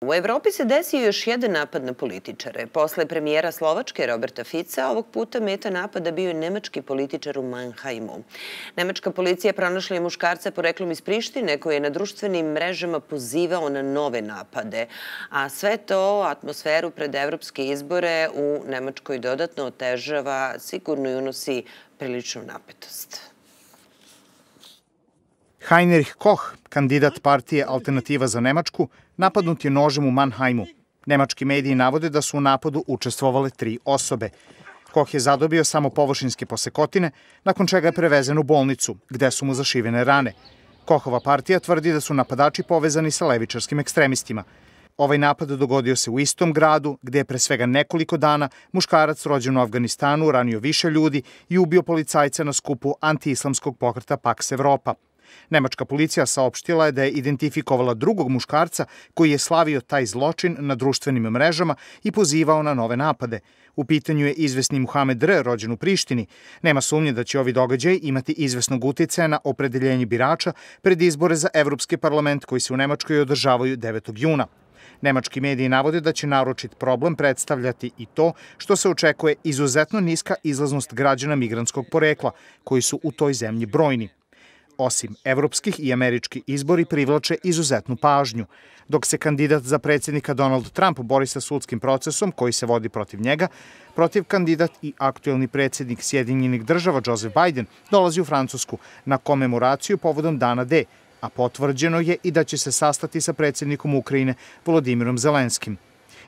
U Evropi se desio još jedan napad na političare. Posle premijera Slovačke Roberta Fica, ovog puta meta napada bio je nemački političar u Mannheimu. Nemačka policija pronašla je muškarca poreklom iz Prištine koji je na društvenim mrežama pozivao na nove napade. A sve to atmosferu pred evropske izbore u Nemačkoj dodatno otežava, sigurno i unosi priličnu napetost. Heinrich Koch, kandidat partije Alternativa za Nemačku, napadnut je nožem u Mannheimu. Nemački mediji navode da su u napadu učestvovale 3 osobe. Koch je zadobio samo površinske posekotine, nakon čega je prevezen u bolnicu, gde su mu zašivene rane. Kochova partija tvrdi da su napadači povezani sa levičarskim ekstremistima. Ovaj napad dogodio se u istom gradu, gde je pre svega nekoliko dana muškarac rođen u Afganistanu ranio više ljudi i ubio policajca na skupu anti-islamskog pokreta Paks Evropa. Nemačka policija saopštila je da je identifikovala drugog muškarca koji je slavio taj zločin na društvenim mrežama i pozivao na nove napade. U pitanju je izvesni Muhamed R. rođen u Prištini. Nema sumnje da će ovi događaj imati izvesnog uticaja na opredeljenje birača pred izbore za Evropski parlament koji se u Nemačkoj održavaju 9. juna. Nemački mediji navode da će naročit problem predstavljati i to što se očekuje izuzetno niska izlaznost građana migranskog porekla, koji su u toj zemlji brojni. Osim evropskih i američki izbori privlače izuzetnu pažnju. Dok se kandidat za predsjednika Donald Trump bori sa sudskim procesom koji se vodi protiv njega, protivkandidat i aktuelni predsjednik Sjedinjenih država Joseph Biden dolazi u Francusku na komemoraciju povodom Dana D, a potvrđeno je i da će se sastati sa predsjednikom Ukrajine Volodimirom Zelenskim.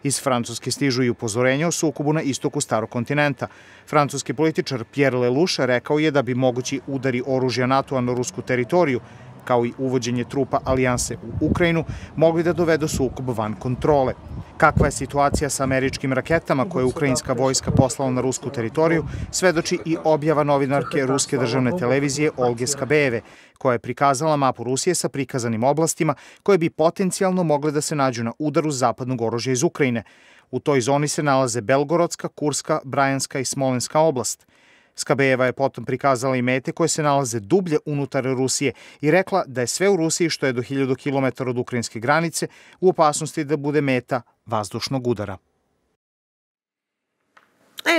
Iz Francuske stižu i upozorenja o sukobu na istoku starog kontinenta. Francuski političar Pierre Lelouch rekao je da bi mogući udari oružja NATO-a na rusku teritoriju, kao i uvođenje trupa alijanse u Ukrajinu, mogli da dovedu sukob van kontrole. Kakva je situacija sa američkim raketama koje je ukrajinska vojska poslala na rusku teritoriju, svedoči i objava novinarke Ruske državne televizije Olge Skabejeve, koja je prikazala mapu Rusije sa prikazanim oblastima koje bi potencijalno mogle da se nađu na udaru zapadnog oružja iz Ukrajine. U toj zoni se nalaze Belgorodska, Kurska, Brajanska i Smolenska oblast. Skabejeva je potom prikazala i mete koje se nalaze dublje unutar Rusije i rekla da je sve u Rusiji što je do 1000 km od ukrajinske granice u opasnosti da bude meta vazdušnog udara.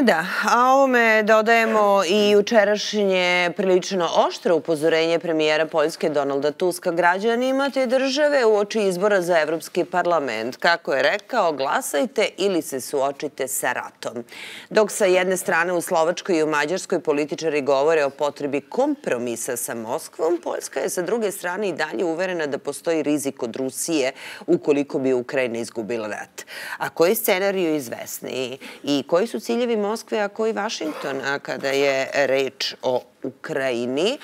Da, a ovome dodajemo i jučerašnje prilično oštro upozorenje premijera Poljske Donalda Tuska građanima te države uoči izbora za Evropski parlament. Kako je rekao, glasajte ili se suočite sa ratom. Dok sa jedne strane u Slovačkoj i u Mađarskoj političari govore o potrebi kompromisa sa Moskvom, Poljska je sa druge strane i dalje uverena da postoji rizik od Rusije ukoliko bi Ukrajina izgubila rat. A koji scenariju je izvesniji i koji su ciljevi Moskve, a koji Vašingtona kada je reč o Ukrajini,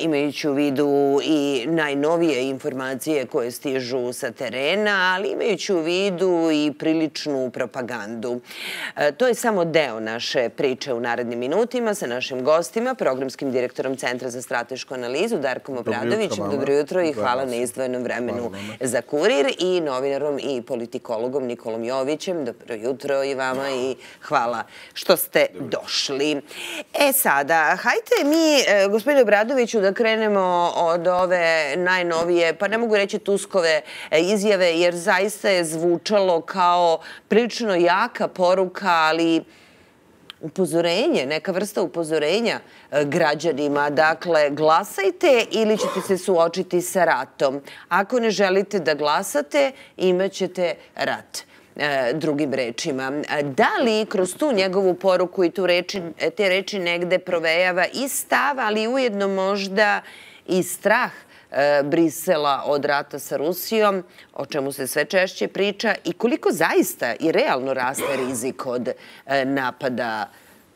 imajući u vidu i najnovije informacije koje stižu sa terena, ali imajući u vidu i priličnu propagandu. To je samo deo naše priče u narednim minutima sa našim gostima, programskim direktorom Centra za stratešku analizu, Darkom Obradovićem. Dobro jutro i hvala na izdvojenom vremenu za Kurir i novinarom i politikologom Nikolom Jovićem. Dobro jutro i vama i hvala što ste došli. Sada, hajde mi, gospodine Obradoviću, da krenemo od ove najnovije, pa ne mogu reći Tuskove izjave, jer zaista je zvučalo kao prilično jaka poruka, ali upozorenje, neka vrsta upozorenja građanima. Dakle, glasajte ili ćete se suočiti sa ratom. Ako ne želite da glasate, imat ćete rat. Drugim rečima. Da li kroz tu njegovu poruku i te reči negde provejava i stav, ali ujedno možda i strah Brisela od rata sa Rusijom, o čemu se sve češće priča, i koliko zaista i realno raste rizik od napada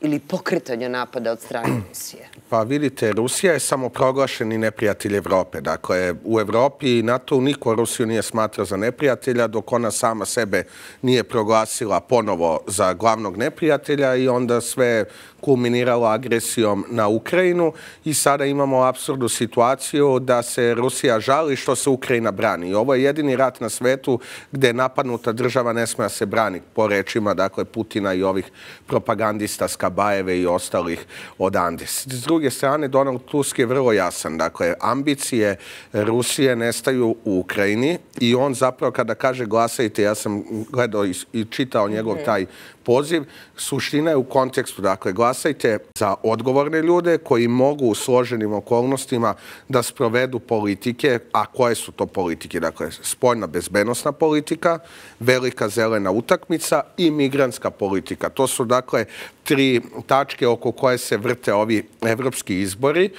ili pokretanja napada od strane Rusije? Pa vidite, Rusija je samoproglašeni neprijatelj Evrope. Dakle, u Evropi i NATO niko Rusiju nije smatrao za neprijatelja dok ona sama sebe nije proglasila ponovo za glavnog neprijatelja i onda sve kulminiralo agresijom na Ukrajinu. I sada imamo apsurdnu situaciju da se Rusija žali što se Ukrajina brani. I ovo je jedini rat na svetu gde je napadnuta država ne smije se brani, po rečima Putina i ovih propagandista Skabejeve. Skabajeve i ostalih odande. S druge strane, Donald Tusk je vrlo jasan. Dakle, ambicije Rusije nestaju u Ukrajini i on zapravo kada kaže glasajte, ja sam gledao i čitao njegov taj poziv, suština je u kontekstu. Dakle, glasajte za odgovorne ljude koji mogu u složenim okolnostima da sprovedu politike, a koje su to politike? Dakle, spoljna bezbednosna politika, velika zelena utakmica i migrantska politika. To su, dakle, tri tačke oko koje se vrte ovi evropski izbori.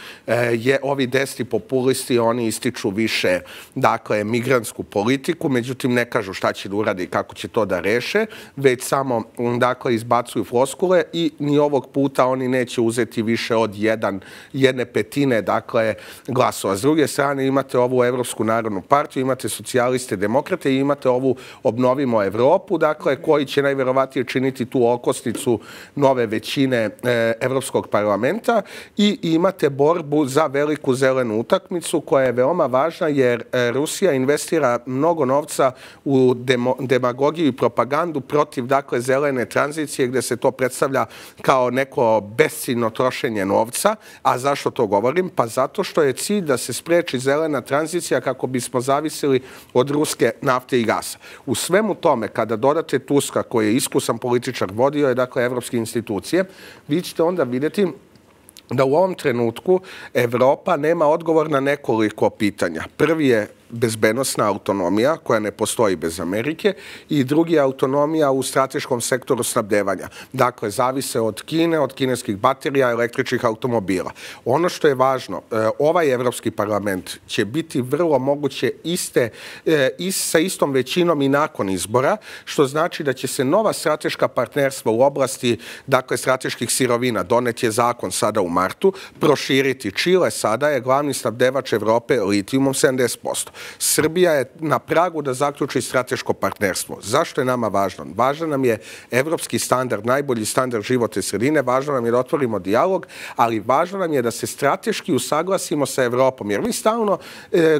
Ovi desni populisti, oni ističu više, dakle, migrantsku politiku, međutim, ne kažu šta će da uradi i kako će to da reše, već samo, dakle, izbacuju floskule i ni ovog puta oni neće uzeti više od 1/5, dakle, glasova. S druge strane, imate ovu Evropsku narodnu partiju, imate socijaliste, demokrate i imate ovu Obnovimo Evropu, dakle, koji će najverovatnije činiti tu okosnicu nove većine Evropskog parlamenta, i imate borbu za veliku zelenu utakmicu koja je veoma važna jer Rusija investira mnogo novca u demagogiju i propagandu protiv, dakle, zelene tranzicije gdje se to predstavlja kao neko besciljno trošenje novca. A zašto to govorim? Pa zato što je cilj da se spreči zelena tranzicija kako bismo zavisili od ruske nafte i gasa. U svemu tome, kada dodate Tuska koji je iskusan političar, vodio je, dakle, evropske institucije, vi ćete onda vidjeti da u ovom trenutku Evropa nema odgovor na nekoliko pitanja. Prvi je bezbednosna autonomija koja ne postoji bez Amerike i drugi je autonomija u strateškom sektoru snabdevanja. Dakle, zavise od Kine, od kineskih baterija, električnih automobila. Ono što je važno, ovaj Evropski parlament će biti vrlo moguće sa istom većinom i nakon izbora, što znači da će se nova strateška partnerstva u oblasti, dakle, strateških sirovina, donet je zakon sada u martu, proširiti. Čile sada je glavni snabdevač Evrope litijumom 70%. Srbija je na pragu da zaključi strateško partnerstvo. Zašto je nama važno? Važan nam je evropski standard, najbolji standard života i sredine, važno nam je da otvorimo dijalog, ali važno nam je da se strateški usaglasimo sa Evropom, jer mi stalno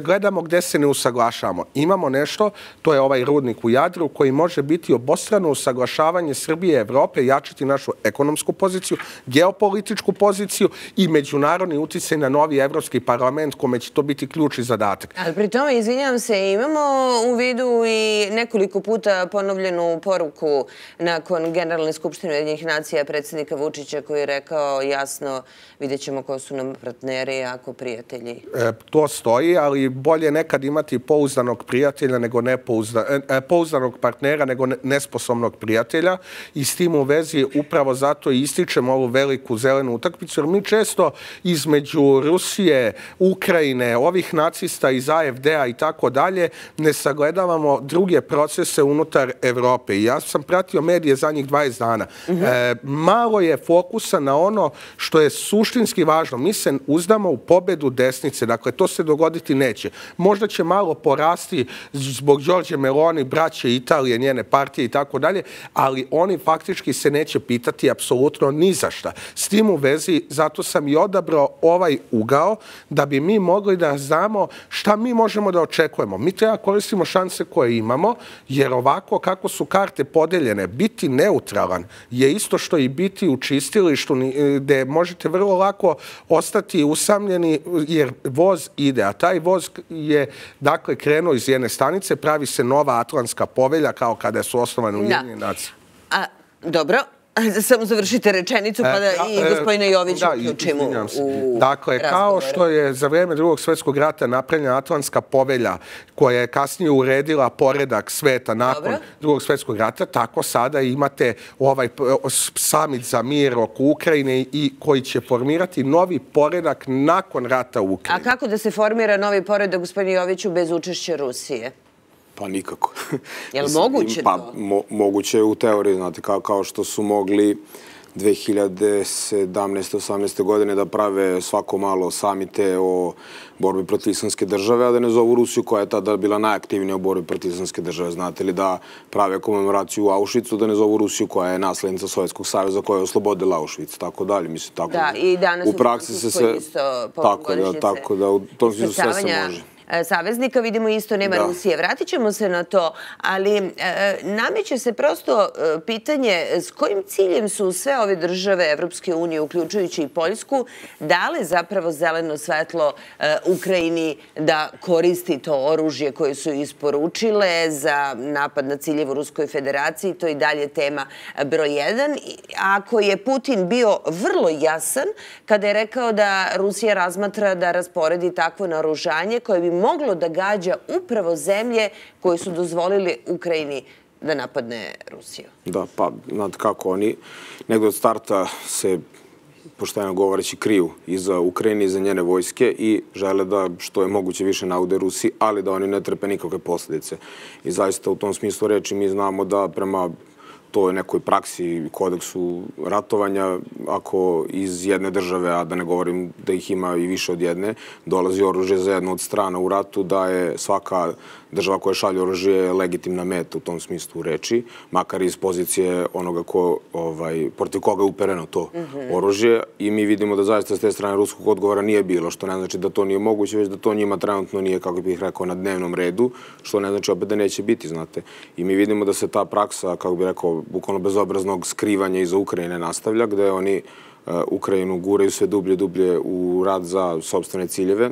gledamo gde se ne usaglašamo. Imamo nešto, to je ovaj rudnik u Jadru, koji može biti obostrano usaglašavanje Srbije i Evrope, jačiti našu ekonomsku poziciju, geopolitičku poziciju i međunarodni uticaj na novi Evropski parlament, kome će to biti ključni zadatak. Ali pri tome, izvinjam se, imamo u vidu i nekoliko puta ponovljenu poruku nakon Generalne skupštine Ujedinjenih nacija predsjednika Vučića koji je rekao jasno, vidjet ćemo ko su nam partneri, ako prijatelji. To stoji, ali bolje nekad imati pouzdanog prijatelja nego pouzdanog partnera nego nesposobnog prijatelja, i s tim u vezi upravo zato i ističemo ovu veliku zelenu utakmicu, jer mi često između Rusije, Ukrajine, ovih nacista iz AfD i tako dalje, ne sagledavamo druge procese unutar Evrope. Ja sam pratio medije zadnjih 20 dana. Malo je fokusa na ono što je suštinski važno. Mi se uzdamo u pobedu desnice. Dakle, to se dogoditi neće. Možda će malo porasti zbog Đorđe Meloni, braće Italije, njene partije i tako dalje, ali oni faktički se neće pitati apsolutno ni za šta. S tim u vezi, zato sam i odabrao ovaj ugao da bi mi mogli da znamo šta mi možemo da očekujemo. Mi treba koristimo šanse koje imamo, jer ovako kako su karte podeljene, biti neutralan je isto što i biti u čistilištu gde možete vrlo lako ostati usamljeni jer voz ide, a taj voz je, dakle, krenuo iz jedne stanice, pravi se nova Atlantska povelja kao kada su osnovane Ujedinjene nacije. Dobro. Samo završite rečenicu pa da i gospodina Jovića uključimo u razgovor. Dakle, kao što je za vrijeme Drugog svjetskog rata napravljena Atlantska povelja koja je kasnije uredila poredak sveta nakon Drugog svjetskog rata, tako sada imate ovaj summit za mir oko Ukrajine i koji će formirati novi poredak nakon rata u Ukrajini. A kako da se formira novi poredak, gospodine Joviću, bez učešća Rusije? Pa nikako. Je li moguće to? Moguće je u teoriji, znate, kao što su mogli 2017-18. godine da prave svako malo samite o borbi protiv islamske države, a da ne zovu Rusiju koja je tada bila najaktivnija u borbi protiv islamske države. Znate li da prave komemoraciju u Auschwitzu, da ne zovu Rusiju koja je naslednica Sovjetskog saveza koja je oslobodila Auschwitz, tako dalje. Mislim, tako da u praksi se sve... Tako da u tom smislu sve se može. saveznika, vidimo isto nema Rusije. Vratit ćemo se na to, ali nameće se prosto pitanje s kojim ciljem su sve ove države Evropske unije, uključujući i Poljsku, dale zapravo zeleno svetlo Ukrajini da koristi to oružje koje su isporučile za napad na ciljev u Ruskoj federaciji. To je i dalje tema broj 1. Ako je Putin bio vrlo jasan kada je rekao da Rusija razmatra da rasporedi takvo naoružanje koje bi moglo da gađa upravo zemlje koje su dozvolili Ukrajini da napadne Rusiju. Da, pa nad kako oni negdje od starta se, pošteno govoreći, kriju i za Ukrajini i za njene vojske i žele da što je moguće više naude Rusiji, ali da oni ne trpe nikakve posljedice. I zaista u tom smislu reči mi znamo da prema toj nekoj praksi i kodeksu ratovanja, ako iz jedne države, a da ne govorim da ih ima i više od jedne, dolazi oružje za jednu od strana u ratu, da je svaka država koja šalje oružje legitimna meta u tom smislu reči, makar iz pozicije onoga protiv koga je upereno to oružje. I mi vidimo da zaista s te strane ruskog odgovora nije bilo, što ne znači da to nije moguće, već da to njima trenutno nije, kako bih rekao, na dnevnom redu, što ne znači opet da neće biti, znate. I mi vidimo da se ta praksa, kako bih rekao, bukvalno bezobraznog skrivanja iza Ukrajine nastavlja, gde oni Ukrajinu guraju sve dublje i dublje u rat za sopstvene ciljeve,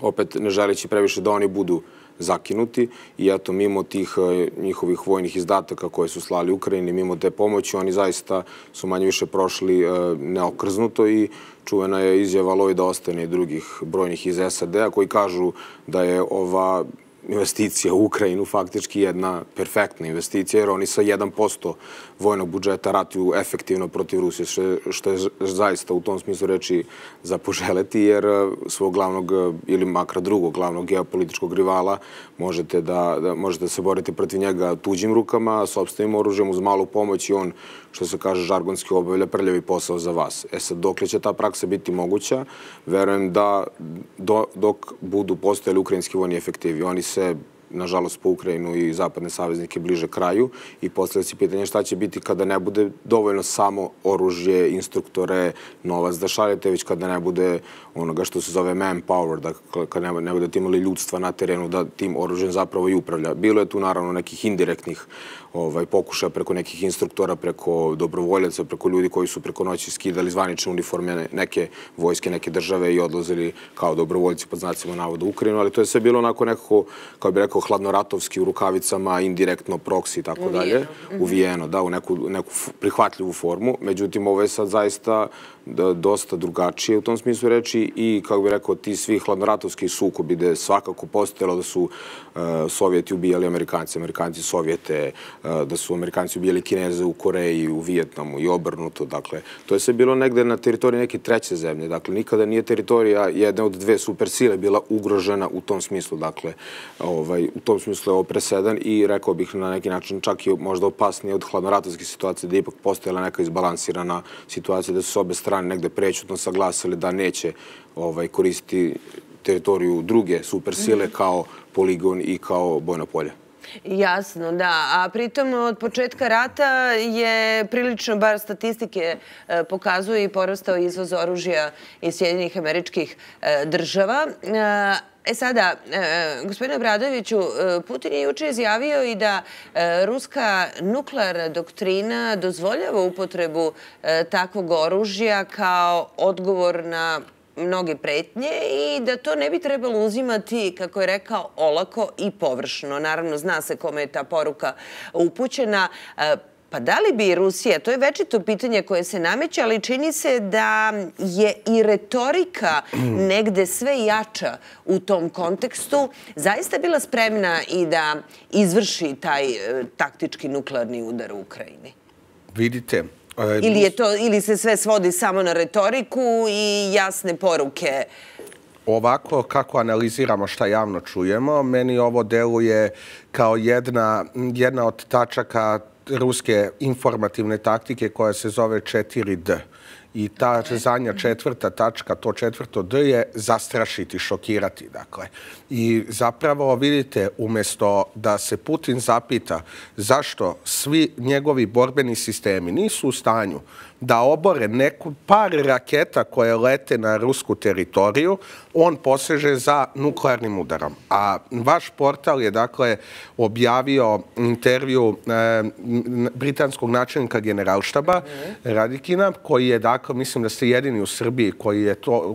opet ne želeći previše da oni budu zakinuti. I eto, mimo tih njihovih vojnih izdataka koje su slali Ukrajini, mimo te pomoći, oni zaista su manje više prošli neokrznuto i čuvena je izjava Lloyda Ostena i drugih brojnih iz SAD-a koji kažu da je ova investicija u Ukrajinu faktički jedna perfektna investicija, jer oni sa 1% vojnog budžeta ratuju efektivno protiv Rusije, što je zaista u tom smislu reči za poželeti, jer svog glavnog ili makar drugog glavnog geopolitičkog rivala možete da se borite protiv njega tuđim rukama, sopstvenim oružjem, uz malu pomoć, i on, što se kaže žargonski, obavlja prljavi posao za vas. E sad, dokle će ta praksa biti moguća? Verujem da dok budu postojali ukrajinski vojni efektivi. Oni se, nažalost, po Ukrajinu i zapadne saveznike bliže kraju, i postavlja se pitanje šta će biti kada ne bude dovoljno samo oružje, instruktore, novac da šaljete, već kada ne bude onoga što se zove manpower, dakle kada ne budete imali ljudstva na terenu da tim oružjem zapravo i upravlja. Bilo je tu naravno nekih indirektnih pokušaja preko nekih instruktora, preko dobrovoljaca, preko ljudi koji su preko noći skidali zvanične uniforme neke vojske, neke države i odlazili kao dobrovoljci, pod znacima navoda, u Ukrajinu, ali to je sve bilo onako nekako, kao bi rekao, hladnoratovski, u rukavicama, indirektno, proksi i tako dalje, uvijeno, da, u neku prihvatljivu formu. Međutim, ovo je sad zaista dosta drugačije u tom smislu reči i, kako bi rekao, ti svi hladnoratovski sukobi gde svakako postojalo da su Sovjeti ubijali Amerikanci, Amerikanci Sovjete, da su Amerikanci ubijali Kineze u Koreji, u Vijetnamu i obrnuto. Dakle, to je sve bilo negde na teritoriji neke treće zemlje. Dakle, nikada nije teritorija jedne od dve supersile bila ugrožena u tom smislu. Dakle, u tom smislu je ovo presedan i, rekao bih, na neki način čak i možda opasnije od hladnoratovske situacije, da je ipak postojala neka izbalansirana situacija, da su s obe strane negde prećutno saglasili da neće koristiti teritoriju druge supersile kao poligon i kao bojno polje. Jasno, da. A pritom od početka rata je prilično, bar statistike pokazuju, i porastao izvoz oružja iz Sjedinjenih Američkih Država. E sada, gospodine Obradoviću, Putin je juče izjavio i da ruska nuklearna doktrina dozvoljava upotrebu takvog oružja kao odgovor na mnoge pretnje i da to ne bi trebalo uzimati, kako je rekao, olako i površno. Naravno, zna se kome je ta poruka upućena. Pa da li bi Rusija, to je večito pitanje koje se nameće, ali čini se da je i retorika negde sve jača u tom kontekstu, zaista bila spremna i da izvrši taj taktički nuklearni udar u Ukrajini? Vidite, ili se sve svodi samo na retoriku i jasne poruke? Ovako, kako analiziramo šta javno čujemo, meni ovo deluje kao jedna od tačaka ruske informativne taktike koja se zove 4D. I ta zadnja četvrta tačka, to četvrto D je zastrašiti, šokirati. I zapravo vidite, umjesto da se Putin zapita zašto svi njegovi borbeni sistemi nisu u stanju da obore neku par raketa koje lete na rusku teritoriju, on poseže za nuklearnim udarom. A vaš portal je objavio intervju britanskog načelnika generalštaba Radikina, koji je, mislim da ste jedini u Srbiji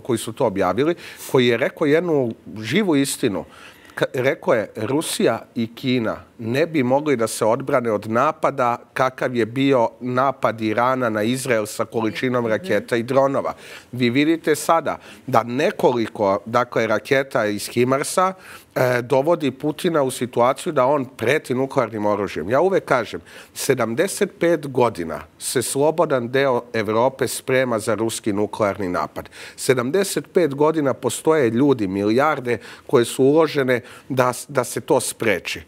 koji su to objavili, koji je rekao jednu živu istinu. Rekao je, Rusija i Kina ne bi mogli da se odbrane od napada kakav je bio napad Irana na Izrael sa količinom raketa i dronova. Vi vidite sada da nekoliko raketa iz Himarsa dovodi Putina u situaciju da on preti nuklearnim oružjem. Ja uvek kažem, 75 godina se slobodan deo Evrope sprema za ruski nuklearni napad. 75 godina postoje ljudi, milijarde koje su uložene da se to spreči.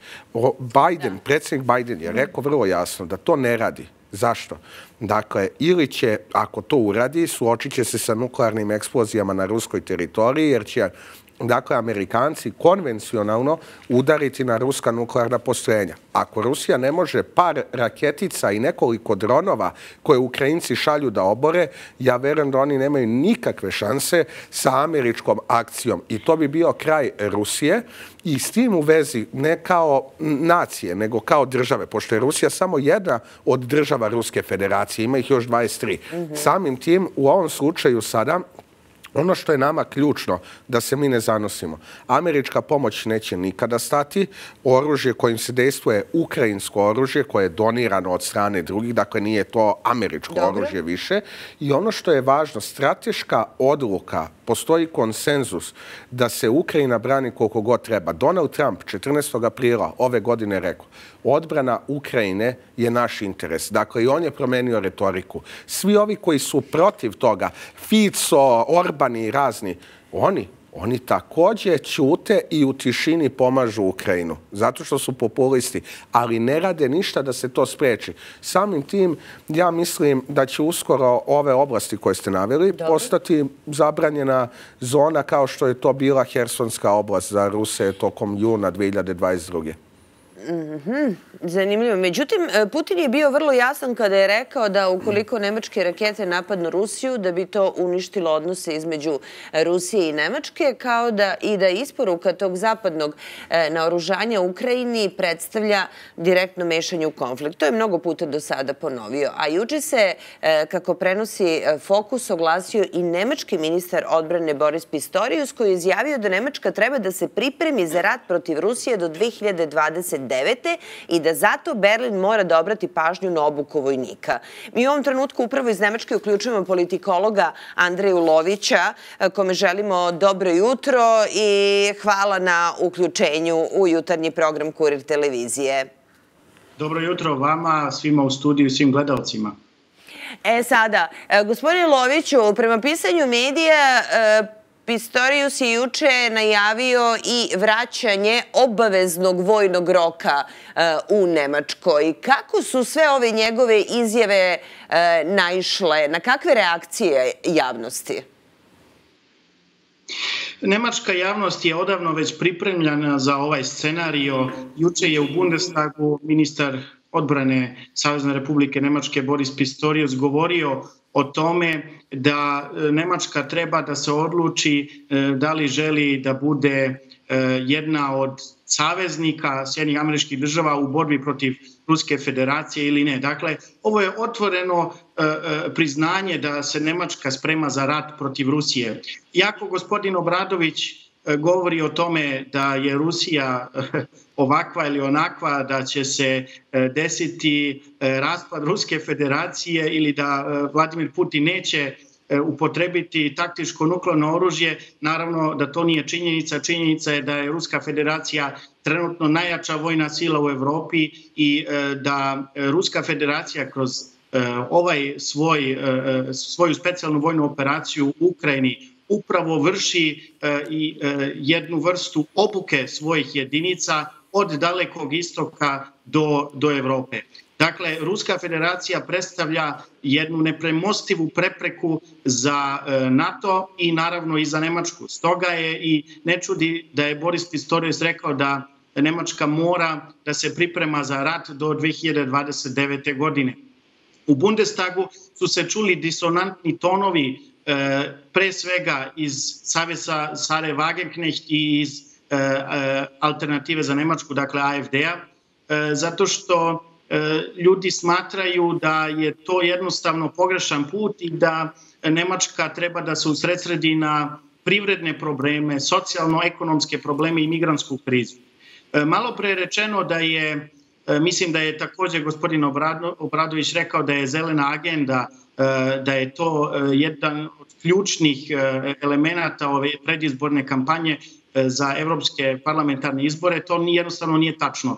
Predsjednik Biden je rekao vrlo jasno da to ne radi. Zašto? Dakle, ili će, ako to uradi, suočit će se sa nuklearnim eksplozijama na ruskoj teritoriji, jer će Amerikanci konvencionalno udariti na ruska nuklearna postrojenja. Ako Rusija ne može par raketica i nekoliko dronova koje Ukrajinci šalju da obore, ja verujem da oni nemaju nikakve šanse sa američkom akcijom. I to bi bio kraj Rusije i s tim u vezi ne kao nacije, nego kao države, pošto je Rusija samo jedna od država Ruske federacije, ima ih još 23. Samim tim, u ovom slučaju sada, ono što je nama ključno, da se mi ne zanosimo. Američka pomoć neće nikada stati. Oružje kojim se dejstvuje, ukrajinsko oružje koje je donirano od strane drugih, dakle nije to američko oružje više. I ono što je važno, strateška odluka, postoji konsenzus da se Ukrajina brani koliko god treba. Donald Trump 14. aprila ove godine rekao, odbrana Ukrajine je naš interes. Dakle, i on je promenio retoriku. Svi ovi koji su protiv toga, Fico, Orban i razni, oni također ćute i u tišini pomažu Ukrajinu, zato što su populisti, ali ne rade ništa da se to spreči. Samim tim, ja mislim da će uskoro ove oblasti koje ste naveli postati zabranjena zona kao što je to bila Hersonska oblast za Ruse tokom juna 2022. Zanimljivo. Međutim, Putin je bio vrlo jasan kada je rekao da ukoliko nemačke rakete napadnu Rusiju, da bi to uništilo odnose između Rusije i Nemačke, kao i da isporuka tog zapadnog naoružanja Ukrajini predstavlja direktno mešanje u konflikt. To je mnogo puta do sada ponovio. A juče se, kako prenosi Fokus, oglasio i nemački ministar odbrane Boris Pistorius, koji je izjavio da Nemačka treba da se pripremi za rat protiv Rusije do 2029. i da zato Berlin mora da obrati pažnju na obuku vojnika. Mi u ovom trenutku upravo iz Nemačke uključujemo politikologa Andreja Lovića, kome želimo dobro jutro i hvala na uključenju u jutarnji program Kurir Televizije. Dobro jutro vama, svima u studiju, svim gledalcima. E sada, gospodine Loviću, prema pisanju medija, Pistorius je juče najavio i vraćanje obaveznog vojnog roka u Nemačkoj. Kako su sve ove njegove izjave naišle? Na kakve reakcije javnosti? Nemačka javnost je odavno već pripremljena za ovaj scenario. Juče je u Bundestagu ministar odbrane Savezne Republike Nemačke Boris Pistorius govorio o tome da Nemačka treba da se odluči da li želi da bude jedna od saveznika Sjedinjenih Američkih Država u borbi protiv Ruske federacije ili ne. Dakle, ovo je otvoreno priznanje da se Nemačka sprema za rat protiv Rusije. Iako gospodin Obradović govori o tome da je Rusija ovakva ili onakva, da će se desiti raspad Ruske federacije ili da Vladimir Putin neće upotrebiti taktičko nuklearno oružje, naravno da to nije činjenica. Činjenica je da je Ruska federacija trenutno najjača vojna sila u Evropi i da Ruska federacija kroz svoju specijalnu vojnu operaciju u Ukrajini upravo vrši i jednu vrstu obuke svojih jedinica od Dalekog istoka do Evrope. Dakle, Ruska federacija predstavlja jednu nepremostivu prepreku za NATO i naravno i za Nemačku. Stoga je i ne čudi da je Boris Pistorius rekao da Nemačka mora da se priprema za rat do 2029. godine. U Bundestagu su se čuli disonantni tonovi pre svega iz Saveza Sare Vagenknecht i iz Alternative za Nemačku, dakle AFD-a, zato što ljudi smatraju da je to jednostavno pogrešan put i da Nemačka treba da se usredsredi na privredne probleme, socijalno-ekonomske probleme i migrantsku krizu. Malo pre je rečeno da je, mislim da je također gospodin Obradović rekao da je zelena agenda, da je to jedan od ključnih elemenata ove predizborne kampanje za evropske parlamentarne izbore. To jednostavno nije tačno.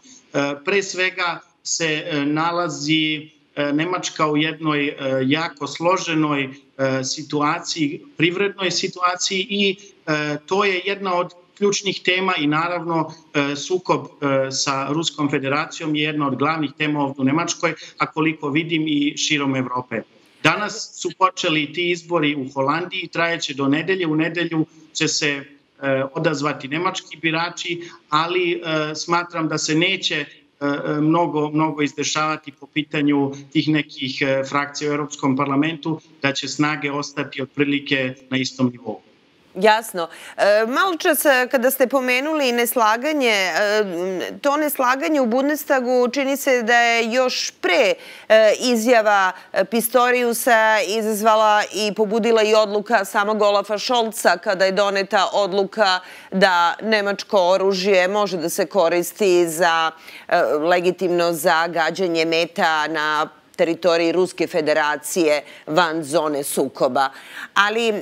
Pre svega se nalazi Nemačka u jednoj jako složenoj situaciji, privrednoj situaciji i to je jedna od ključnih tema i naravno sukob sa Ruskom federacijom je jedna od glavnih tema ovdje u Nemačkoj, a koliko vidim i širom Evrope. Danas su počeli ti izbori u Holandiji, trajeće do nedelje. U nedelju će se odazvati nemački birači, ali smatram da se neće mnogo izdešavati po pitanju tih nekih frakcija u Europskom parlamentu, da će snage ostati otprilike na istom nivou. Jasno. Malo čas kada ste pomenuli neslaganje, to neslaganje u Bundestagu čini se da je još pre izjava Pistoriusa izazvala i pobudila i odluka samog Olafa Scholza kada je doneta odluka da nemačko oružje može da se koristi za legitimno za gađanje meta na teritoriji Ruske federacije van zone sukoba. Ali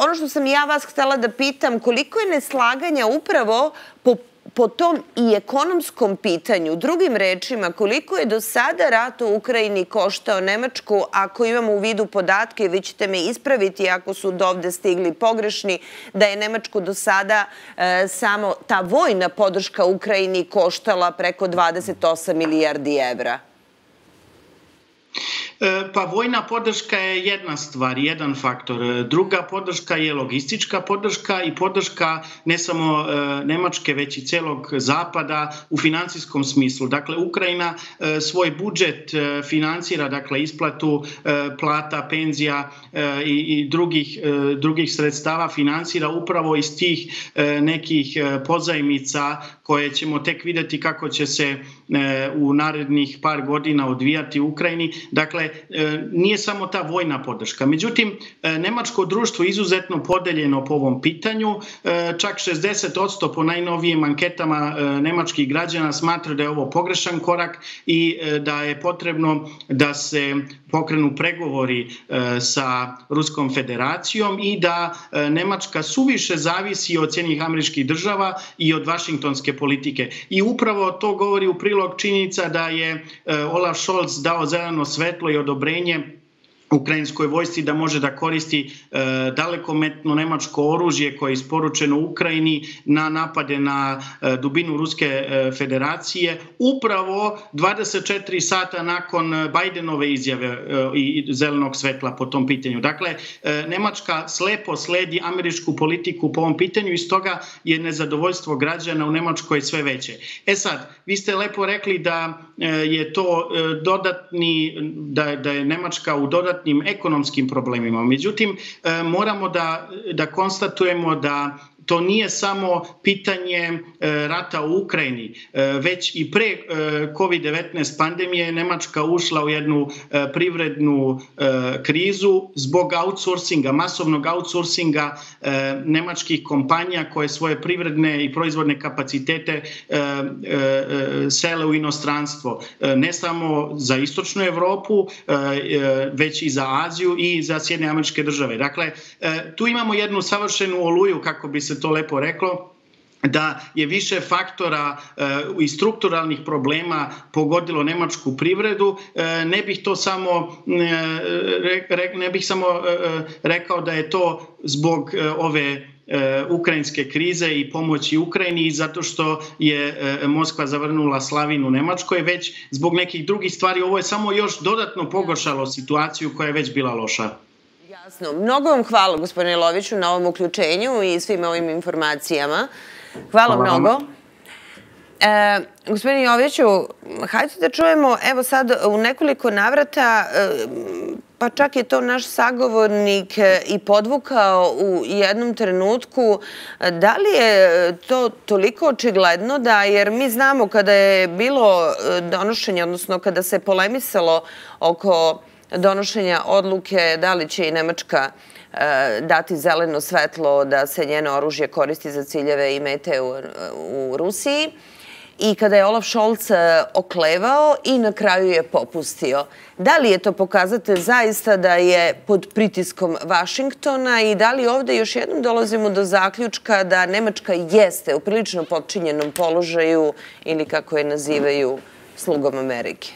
ono što sam ja vas htjela da pitam, koliko je neslaganja upravo po tom i ekonomskom pitanju, drugim rečima, koliko je do sada rat u Ukrajini koštao Nemačku, ako imamo u vidu podatke, vi ćete me ispraviti ako su do ovde stigli pogrešni, da je Nemačku do sada samo ta vojna podrška Ukrajini koštala preko 28 milijardi evra? Pa vojna podrška je jedna stvar, jedan faktor. Druga podrška je logistička podrška i podrška ne samo Nemačke, već i celog Zapada u financijskom smislu. Dakle, Ukrajina svoj budžet financira, dakle, isplatu plata, penzija i drugih sredstava financira upravo iz tih nekih pozajmica koje ćemo tek vidjeti kako će se u narednih par godina odvijati u Ukrajini. Dakle, nije samo ta vojna podrška. Međutim, nemačko društvo je izuzetno podeljeno po ovom pitanju. Čak 60% po najnovijim anketama nemačkih građana smatra da je ovo pogrešan korak i da je potrebno da se pokrenu pregovori sa Ruskom federacijom i da Nemačka suviše zavisi od Sjedinjenih Američkih Država i od vašingtonske politike. I upravo to govori u prilog činjenica da je Olaf Scholz dao zeleno svetlo i odobrenje ukrajinskoj vojsci da može da koristi dalekometno nemačko oružje koje je isporučeno Ukrajini na napade na dubinu Ruske federacije. Upravo 24 sata nakon Bidenove izjave i zelenog svetla po tom pitanju. Dakle, Nemačka slepo sledi američku politiku po ovom pitanju i stoga je nezadovoljstvo građana u Nemačkoj sve veće. E sad, vi ste lepo rekli da je to da je Nemačka u dodatnim ekonomskim problemima. Međutim, moramo da konstatujemo da to nije samo pitanje rata u Ukrajini. Već i pre COVID-19 pandemije Nemačka ušla u jednu privrednu krizu zbog outsourcinga, masovnog outsourcinga nemačkih kompanija koje svoje privredne i proizvodne kapacitete sele u inostranstvo. Ne samo za Istočnu Evropu, već i za Aziju i za Sjedinjene Američke Države. Dakle, tu imamo jednu savršenu oluju, kako bi se to lepo reklo, da je više faktora i strukturalnih problema pogodilo nemačku privredu. Ne bih samo rekao da je to zbog ove ukrajinske krize i pomoći Ukrajini, zato što je Moskva zavrnula slavinu Nemačkoj, već zbog nekih drugih stvari. Ovo je samo još dodatno pogoršalo situaciju koja je već bila loša. Jasno. Mnogo vam hvala, gospodine Loviću, na ovom uključenju i svim ovim informacijama. Hvala mnogo. Gospodine Joviću, hajde da čujemo, evo sad u nekoliko navrata, pa čak je to naš sagovornik i podvukao u jednom trenutku, da li je to toliko očigledno da, jer mi znamo kada je bilo donošenje, odnosno kada se polemisalo oko donošenja odluke da li će i Nemačka dati zeleno svetlo da se njeno oružje koristi za ciljeve i mete u Rusiji, i kada je Olaf Scholz oklevao i na kraju je popustio. Da li je to pokazatelj zaista da je pod pritiskom Vašingtona i da li ovdje još jednom dolazimo do zaključka da Nemačka jeste u prilično potčinjenom položaju ili, kako je nazivaju, slugom Amerike?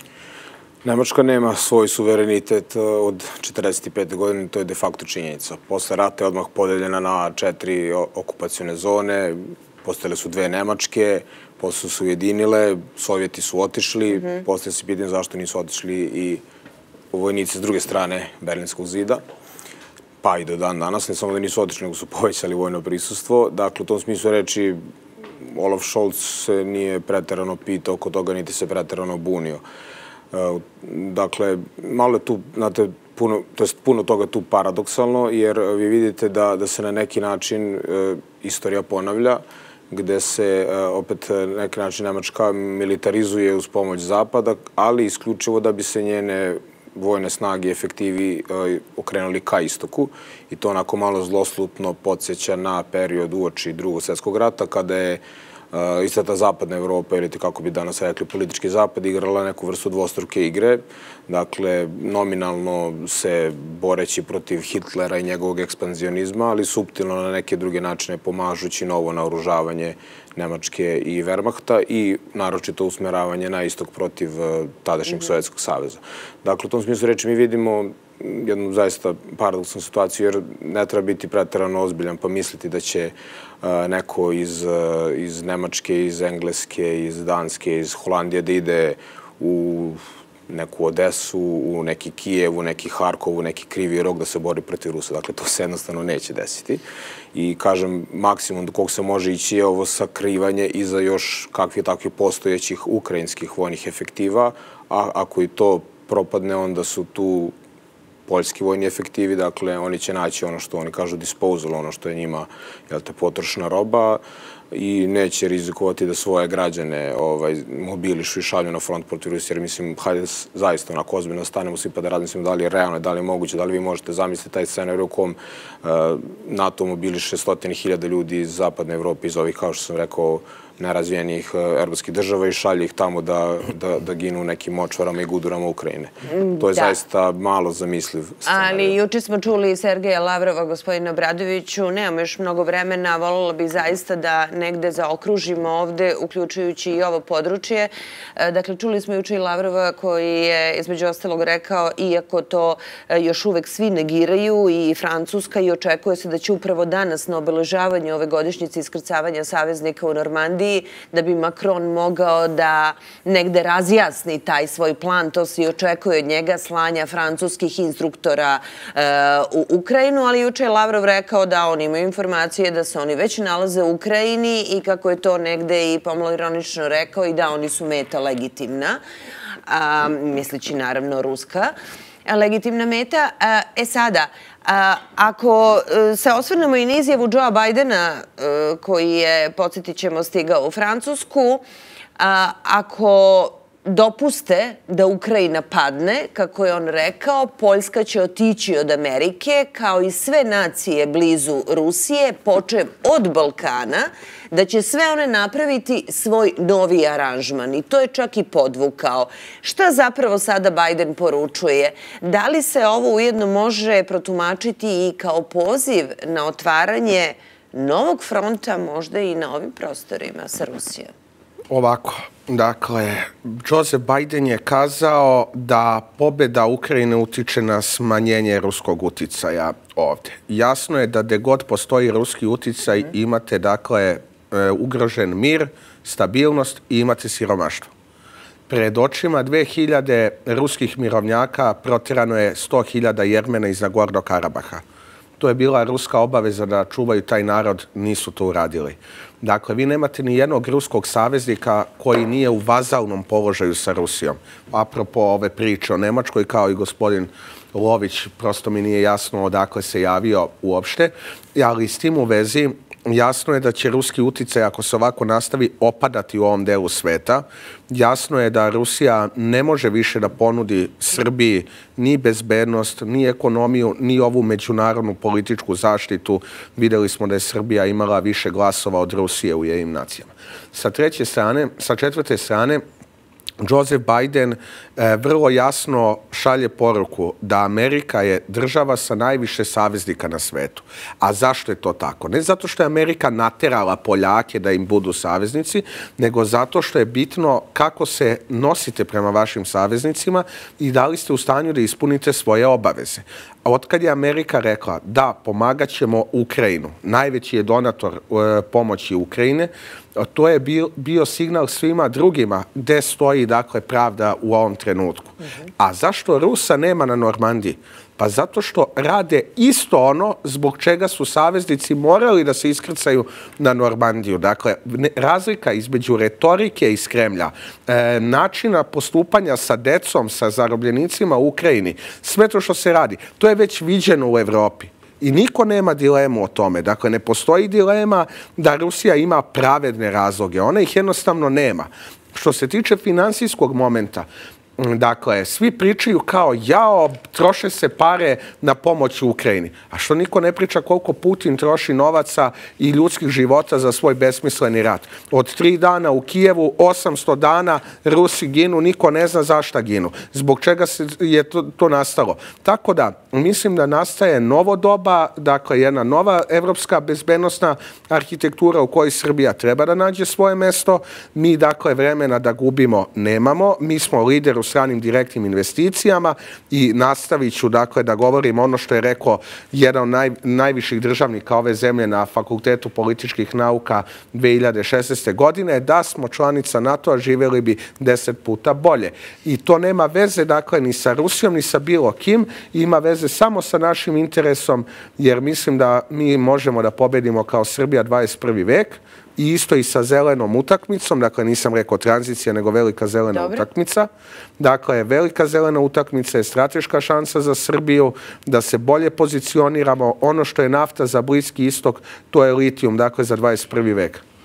Nemačka nema svoj suverenitet od 45. godine, to je de facto činjenica. Posle rata je odmah podeljena na 4 okupacione zone, postale su 2 Nemačke, posle su ujedinile, Sovjeti su otišli, posle se pitam zašto nisu otišli i vojnici s druge strane Berlinskog zida, pa i do dan danas, ne samo da nisu otišli, nego su povećali vojno prisustvo. Dakle, u tom smislu reći, Olaf Scholz se nije preterano pitao oko toga, niti se preterano bunio. Dakle, malo je tu, znate, puno toga tu paradoksalno, jer vi vidite da se na neki način istorija ponavlja, gde se opet na neki način Nemačka militarizuje uz pomoć Zapada, ali isključivo da bi se njene vojne snage i efektivi okrenuli ka istoku. I to onako malo zloslutno podsjeća na period uoči Drugog svjetskog rata, kada je ista ta zapadna Evropa, ili kako bi danas rekli politički zapad, igrala neku vrstu dvostruke igre. Dakle, nominalno se boreći protiv Hitlera i njegovog ekspanzionizma, ali suptilno na neke druge načine pomažući novo naoružavanje Nemačke i Wehrmachta i naročito usmeravanje na istok protiv tadašnjeg Sovjetskog saveza. Dakle, u tom smislu reći mi vidimo jednu zaista paradoksalnu situaciju, jer ne treba biti preterano ozbiljan pa misliti da će neko iz Nemačke, iz Engleske, iz Danske, iz Holandije da ide u neku Odesu, u neki Kijev, u neki Harkov, u neki Krivi Rog da se bori protiv Rusa. Dakle, to se jednostavno neće desiti. I kažem, maksimum do kog se može ići je ovo sakrivanje iza još kakvih takvih postojećih ukrajinskih vojnih efektiva, a ako i to propadne, onda su tu poljski vojni efektivi, dakle, oni će naći ono što oni kažu disposal, ono što je njima potrošna roba i neće rizikovati da svoje građane mobilišu i šalju na front protiv Rusije, jer mislim, hajde zaista onako ozbiljno stanemo svi pa da razmislimo da li je realno, da li je moguće, da li vi možete zamisliti taj scenarij u kom NATO mobiliše stotine hiljada ljudi iz zapadne Evrope, iz ovih, kao što sam rekao, nerazvijenih evropskih država i šalje ih tamo da ginu u nekim močvarama i gudurama Ukrajine. To je zaista malo zamisliv scenarij. Ali juče smo čuli Sergeja Lavrova, gospodina Obradoviću, nemamo još mnogo vremena, volila bi zaista da negde zaokružimo ovde, uključujući i ovo područje. Dakle, čuli smo juče i Lavrova koji je, između ostalog, rekao, iako to još uvek svi negiraju i Francuska, i očekuje se da će upravo danas na obeležavanju ove godišnjice iskrcavanja saveznika u Normandiji da bi Macron mogao da negde razjasni taj svoj plan. To se i očekuje od njega, slanja francuskih instruktora u Ukrajinu, ali juče je Lavrov rekao da oni imaju informacije da se oni već nalaze u Ukrajini i, kako je to negde i pomalo ironično rekao, i da oni su meta legitimna, mislići naravno ruska legitimna meta. E sada, ako se osvrnemo i na izjavu Joea Bidena, koji je, podsjetit ćemo, stigao u Francusku, ako dopuste da Ukrajina padne, kako je on rekao, Poljska će otići od Amerike, kao i sve nacije blizu Rusije, počev od Balkana, da će sve one napraviti svoj novi aranžman. I to je čak i podvukao. Šta zapravo sada Biden poručuje? Da li se ovo ujedno može protumačiti i kao poziv na otvaranje novog fronta, možda i na ovim prostorima sa Rusijom? Ovako, dakle, Joseph Biden je kazao da pobjeda Ukrajine utiče na smanjenje ruskog uticaja ovdje. Jasno je da gdje god postoji ruski uticaj imate, dakle, ugrožen mir, stabilnost i imate siromaštvo. Pred očima 2000 ruskih mirovnjaka protjerano je 100.000 Jermena iz Nagorno-Karabaha. To je bila ruska obaveza da čuvaju taj narod, nisu to uradili. Dakle, vi nemate ni jednog ruskog saveznika koji nije u vazalnom položaju sa Rusijom. Apropo ove priče o Nemačkoj, kao i gospodin Lović, prosto mi nije jasno odakle se javio uopšte, ali s tim u vezi jasno je da će ruski uticaj, ako se ovako nastavi, opadati u ovom delu sveta. Jasno je da Rusija ne može više da ponudi Srbiji ni bezbednost, ni ekonomiju, ni ovu međunarodnu političku zaštitu. Videli smo da je Srbija imala više glasova od Rusije u UN-u. Sa četvrte strane, Joseph Biden vrlo jasno šalje poruku da Amerika je država sa najviše saveznika na svetu. A zašto je to tako? Ne zato što je Amerika naterala Poljake da im budu saveznici, nego zato što je bitno kako se nosite prema vašim saveznicima i da li ste u stanju da ispunite svoje obaveze. A otkad je Amerika rekla da pomagat ćemo Ukrajinu, najveći je donator pomoći Ukrajine, to je bio signal svima drugima gdje stoji, dakle, pravda u ovom trenutku. A zašto Rusa nema na Normandiji? Pa zato što rade isto ono zbog čega su saveznici morali da se iskrcaju na Normandiju. Dakle, razlika između retorike iz Kremlja, načina postupanja sa decom, sa zarobljenicima u Ukrajini, sve to što se radi, to je već viđeno u Evropi. I niko nema dilemu o tome. Dakle, ne postoji dilema da Rusija ima pravedne razloge. Ona ih jednostavno nema. Što se tiče finansijskog momenta, dakle, svi pričaju kao jao, troše se pare na pomoć u Ukrajini. A što niko ne priča koliko Putin troši novaca i ljudskih života za svoj besmisleni rat. Od 3 dana u Kijevu, 800 dana Rusi ginu, niko ne zna zašta ginu. Zbog čega je to nastalo. Tako da, mislim da nastaje novo doba, dakle, jedna nova evropska bezbednosna arhitektura u kojoj Srbija treba da nađe svoje mesto. Mi, dakle, vremena da gubimo nemamo. Mi smo lider u stranim direktnim investicijama i nastavit ću, dakle, da govorim ono što je rekao jedan od najviših državnika ove zemlje na Fakultetu političkih nauka 2016. godine, da smo članica NATO-a živjeli bi 10 puta bolje. I to nema veze, dakle, ni sa Rusijom, ni sa bilo kim, ima veze samo sa našim interesom, jer mislim da mi možemo da pobedimo kao Srbija 21. vek, i isto i sa zelenom utakmicom, dakle nisam rekao tranzicija, nego velika zelena utakmica. Dakle, velika zelena utakmica je strateška šansa za Srbiju da se bolje pozicioniramo. Ono što je nafta za Bliski istok, to je litijum, dakle, za 21. vek.